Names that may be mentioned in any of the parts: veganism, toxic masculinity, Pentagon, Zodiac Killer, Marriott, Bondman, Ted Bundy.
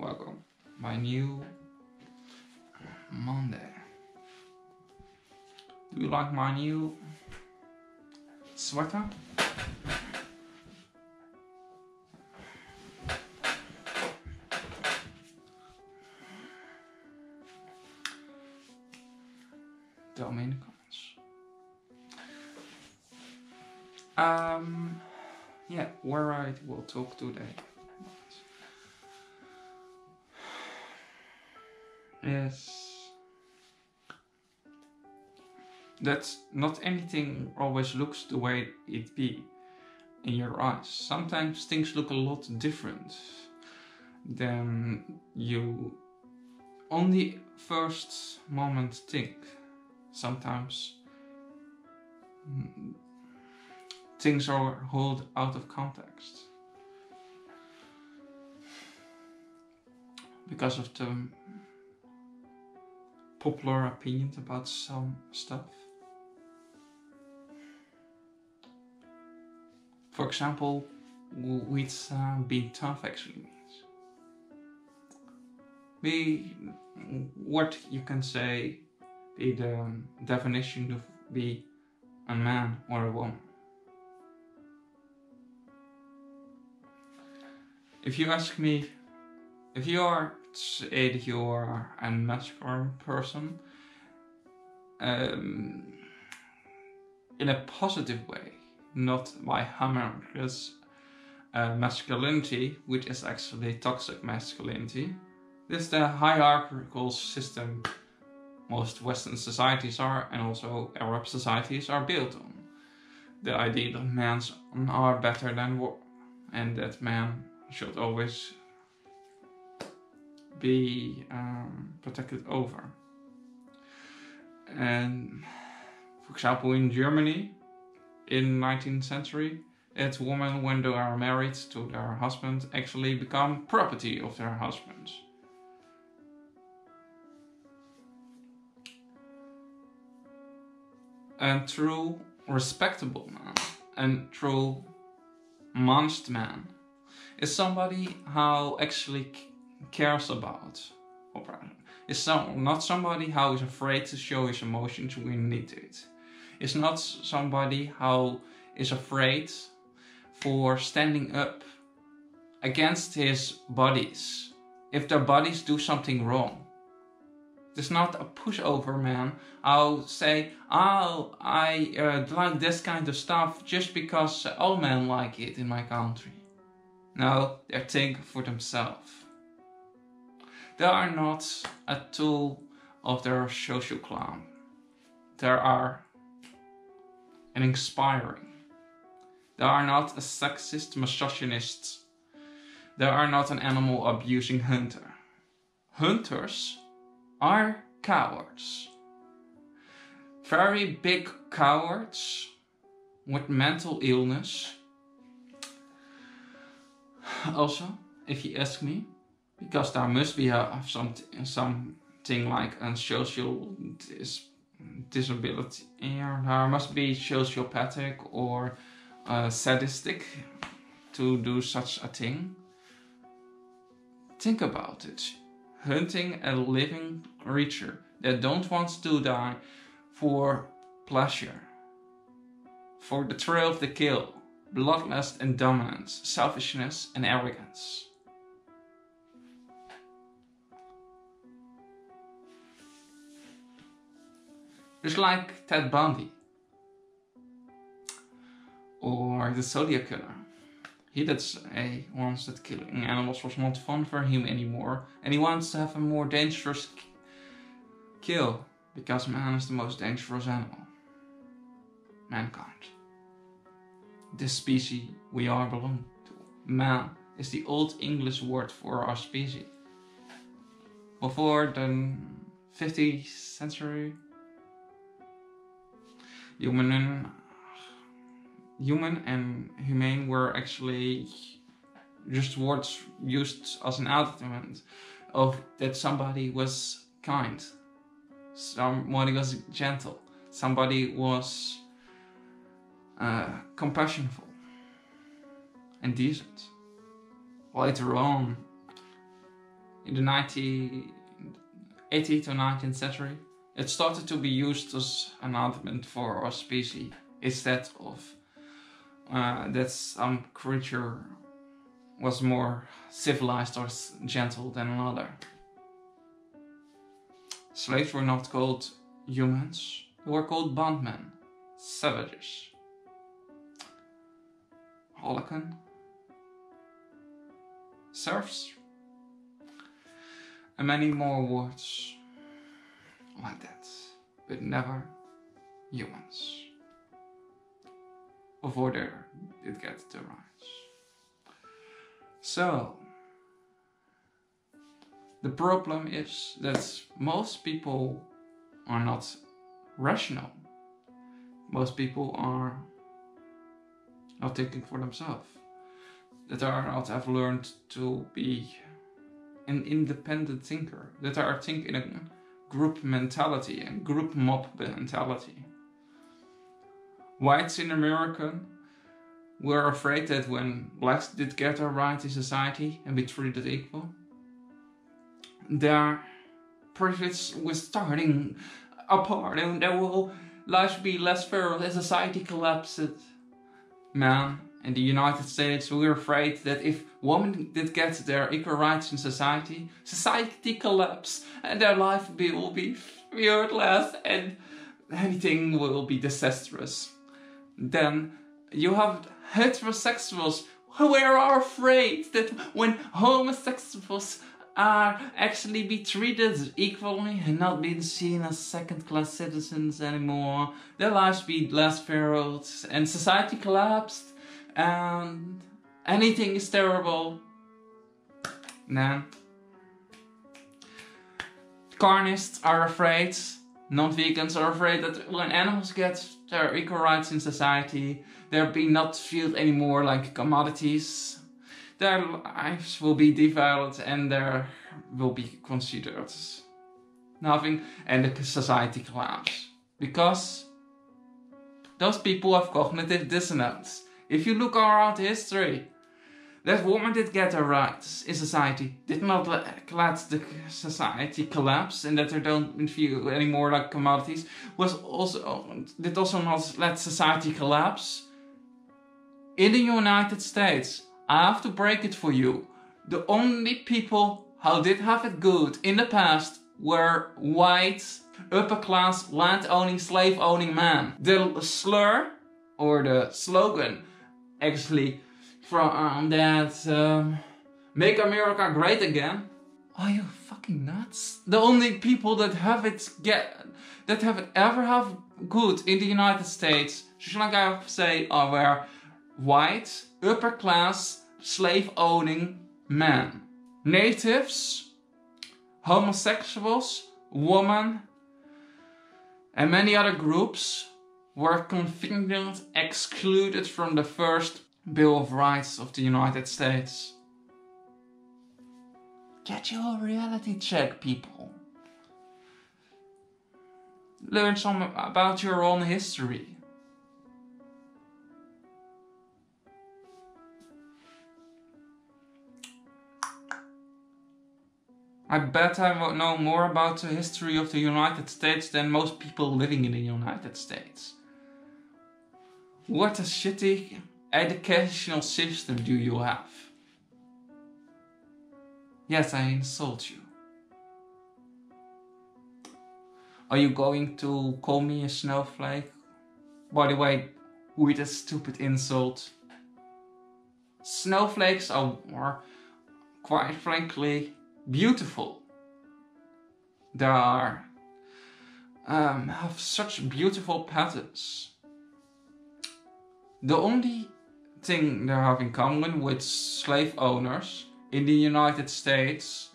Welcome. My new Monday. Do you like my new sweater? Tell me in the comments. Yeah, where I will talk today. Yes. That's not anything always looks the way it be in your eyes. Sometimes things look a lot different than you on the first moment think. Sometimes things are held out of context because of the popular opinion about some stuff. For example, with being tough actually means. Be what you can say be the definition of be a man or a woman. If you ask me, if you are a masculine person, in a positive way, not by hammering masculinity, which is actually toxic masculinity. This is the hierarchical system most Western societies are, and also Arab societies are built on. The idea that men are better than women, and that men should always be protected over. And for example, in Germany, in 19th century, that women, when they are married to their husband, actually become property of their husbands. And true respectable man, and true manst man, is somebody who actually cares about, is not somebody who is afraid to show his emotions when needed. It's not somebody who is afraid for standing up against his buddies if their buddies do something wrong. It's not a pushover man. I'll say, oh, I like this kind of stuff just because all men like it in my country. No, they think for themselves. They are not a tool of their social clan. They are an inspiring. They are not a sexist misogynist. They are not an animal abusing hunter. Hunters are cowards. Very big cowards with mental illness. Also, if you ask me, because there must be something like a social disability. There must be sociopathic or sadistic to do such a thing. Think about it. Hunting a living creature that don't want to die for pleasure, for the thrill of the kill, bloodlust and dominance, selfishness and arrogance. Just like Ted Bundy or the Zodiac Killer. He once that killing animals was not fun for him anymore, and he wants to have a more dangerous kill, because man is the most dangerous animal. Mankind. This species we all belong to. Man is the old English word for our species. Before the 15th century, human and humane were actually just words used as an advertisement of that somebody was kind, somebody was gentle, somebody was compassionful and decent. Later on, in the 18th or 19th century, it started to be used as an argument for our species instead of that some creature was more civilized or gentle than another. Slaves were not called humans, they were called bondmen, savages. Holocan. Serfs. And many more words like that, but never humans. Before they did get the rights. So, the problem is that most people are not rational. Most people are not thinking for themselves. That are not have learned to be an independent thinker. That are thinking in a group mentality and group mob mentality. Whites in America were afraid that when blacks did get their rights in society and be treated equal, their privilege was starting apart and their whole lives be less fair as society collapses. Man, in the United States, we were afraid that if women did get their equal rights in society, society collapsed and their life will be feared less and everything will be disastrous. Then you have heterosexuals who are afraid that when homosexuals are actually be treated equally and not being seen as second-class citizens anymore, their lives be less fair and society collapsed and anything is terrible. Nah. Carnists are afraid, non-vegans are afraid that when animals get their equal rights in society, they'll be not viewed anymore like commodities. Their lives will be devalued and there will be considered nothing and the society collapse. Because those people have cognitive dissonance. If you look around history, that woman did get her rights in society, did not let the society collapse and that they don't view anymore like commodities, did also not let society collapse. In the United States, I have to break it for you, the only people who did have it good in the past were white, upper-class, land-owning, slave-owning men. The slur, or the slogan, actually, from that Make America Great Again. Are you fucking nuts? The only people that ever have good in the United States, should I say, were white, upper-class, slave-owning men. Natives, homosexuals, women, and many other groups were conveniently excluded from the first Bill of Rights of the United States. Get your reality check, people. Learn some about your own history. I bet I know more about the history of the United States than most people living in the United States. What a shitty educational system do you have? Yes, I insult you. Are you going to call me a snowflake? By the way, with a stupid insult. Snowflakes are, quite frankly, beautiful. They are have such beautiful patterns. The only thing they have in common with slave owners in the United States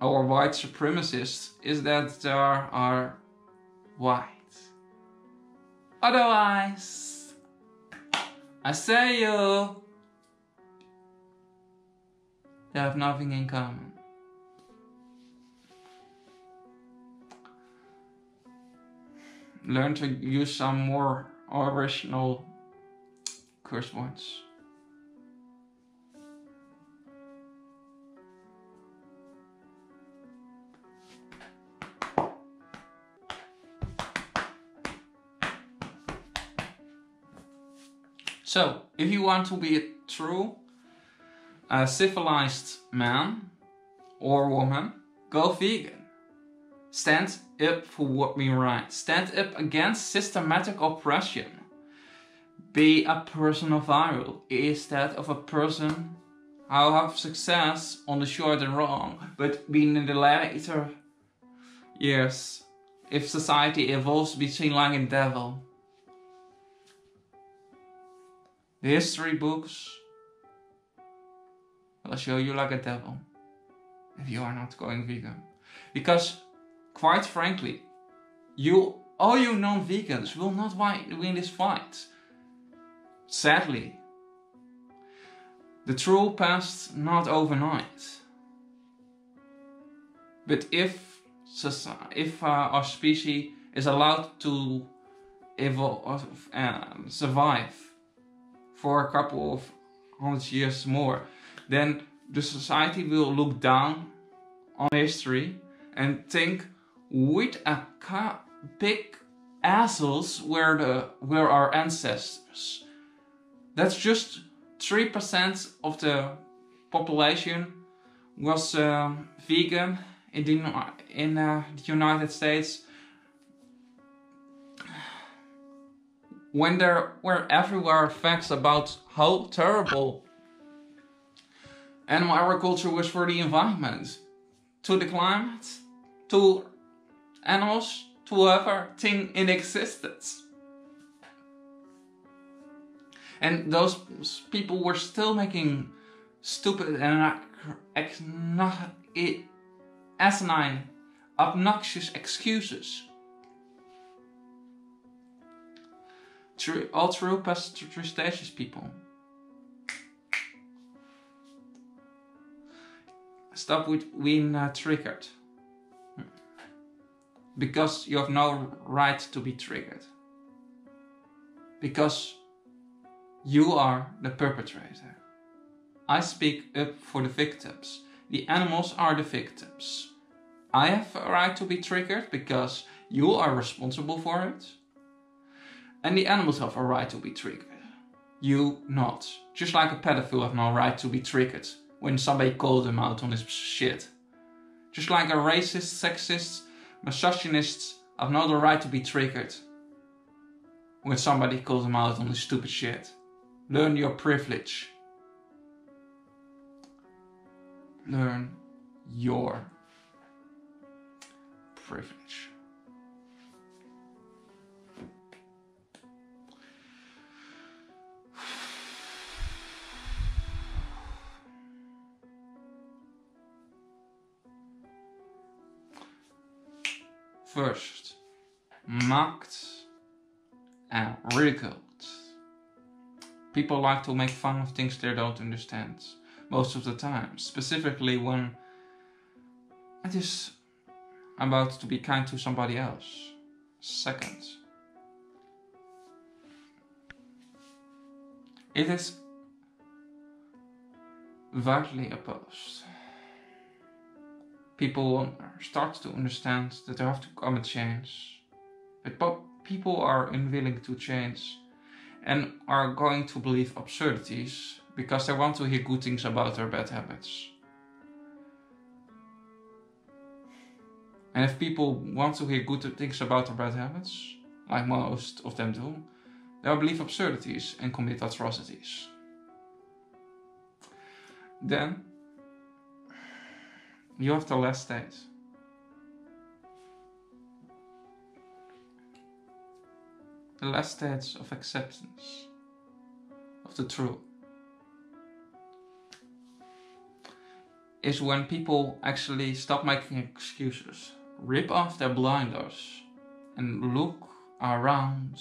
or white supremacists is that they are white. Otherwise, I say you. They have nothing in common. Learn to use some more original curse words. So, if you want to be a true civilized man or woman, go vegan. Stand up for what we right. Stand up against systematic oppression. Be a person of value instead of a person who have success on the short and wrong, but being in the later years, if society evolves, be seen like a devil. The history books will show you like a devil if you are not going vegan. Because, quite frankly, all you non-vegans will not win this fight. Sadly. The true past not overnight. But if our species is allowed to evolve and survive for a couple of hundred years more, then the society will look down on history and think, what a big assholes were our ancestors. That's just 3% of the population was vegan in the United States, when there were everywhere facts about how terrible animal agriculture was for the environment, to the climate, to animals, to everything in existence. And those people were still making stupid and asinine, obnoxious excuses. All true past stages, people. Stop with being triggered. Because you have no right to be triggered. Because you are the perpetrator. I speak up for the victims. The animals are the victims. I have a right to be triggered because you are responsible for it. And the animals have a right to be triggered. You not. Just like a pedophile have no right to be triggered when somebody calls them out on this shit. Just like a racist, sexist, misogynist have no right to be triggered when somebody calls them out on this stupid shit. Learn your privilege. Learn your privilege. First, mocked and ridiculed. People like to make fun of things they don't understand, most of the time, specifically when it is about to be kind to somebody else. Second, it is widely opposed. People start to understand that there have to come a change, but people are unwilling to change and are going to believe absurdities because they want to hear good things about their bad habits. And if people want to hear good things about their bad habits, like most of them do, they'll believe absurdities and commit atrocities. Then you have the last state. The last stage of acceptance of the truth is when people actually stop making excuses, rip off their blinders and look around